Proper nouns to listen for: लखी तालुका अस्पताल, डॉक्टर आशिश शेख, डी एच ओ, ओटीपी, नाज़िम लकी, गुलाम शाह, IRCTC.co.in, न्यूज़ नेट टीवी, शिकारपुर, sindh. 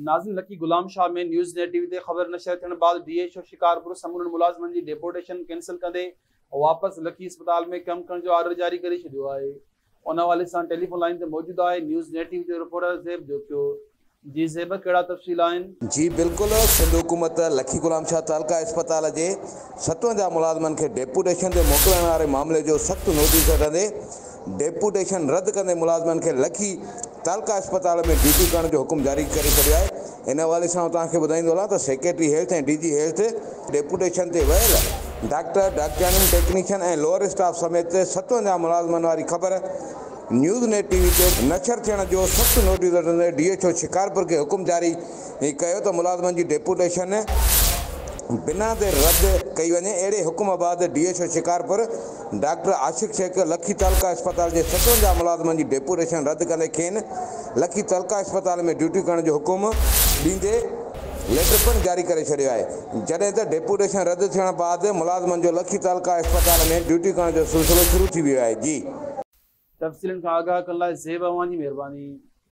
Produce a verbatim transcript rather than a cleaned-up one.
नाज़िम लकी गुलाम शाह में न्यूज़ नेट टीवी ते खबर नशर थियण बाद डी एच ओ शिकारपुर समूरनि मुलाज़मनि जी डेपोटेशन कैंसिल कंदे वापस लखी अस्पताल में कम करण जो आर्डर जारी करे छॾियो आहे। उन हवाले सां टेलीफोन लाइन ते मौजूद आहे न्यूज़ नेट टीवी जो रिपोर्टर ज़ेब जोकियो। जी ज़ेब, कहिड़ा तफ़सील आहिनि? जी बिल्कुलु, सिंध हुकूमत लखी गुलाम शाह तालुका अस्पताल जे सतवंजाह मुलाज़मनि खे डेपुटेशन ते मोकिलण वारे मामले जो सख़्त नोटिस कढंदे डेपुटेशन रद्द कंदे मुलाज़मनि खे लखी तालुका अस्पताल में ड्यूटी करण जो हुकुम जारी करे छॾियो आहे। इन हवाले सां तव्हांखे ॿुधाईंदो हलां त सेक्रेटरी हेल्थ ऐं डी जी हेल्थ डेपुटेशन ते वियल डॉक्टर डॉक्टरनि टेक्नीशियन ऐं लोअर स्टाफ समेत सतवंजाह मुलाज़मनि वारी ख़बर न्यूज़ नेट टीवी ते नशर थियण जो सख़्तु नोटिस वठंदे डी एच ओ शिकारपुर खे हुकुम जारी कयो त मुलाज़मनि जी डेपुटेशन बिना ते रद्द कई वञे। अहिड़े हुकुम बाद डी एच ओ शिकारपुर डॉक्टर आशिश शेख लखी तालुका अस्पताल जे सतवंजाह मुलाज़मनि जी डेपुटेशन रद्द कंदे खेनि लखी तालुका अस्पताल में ड्यूटी करण जो हुकुम ॾींदे लेटर पिणु जारी करे छॾियो आहे। जॾहिं त डेपुटेशन रद्द थियण बाद मुलाज़मनि जो लखी तालुका अस्पताल में ड्यूटी करण जो सिलसिलो शुरू थी वियो आहे। जी तफ़सीलन का आगाह कला ज़ेब, मेहरबानी।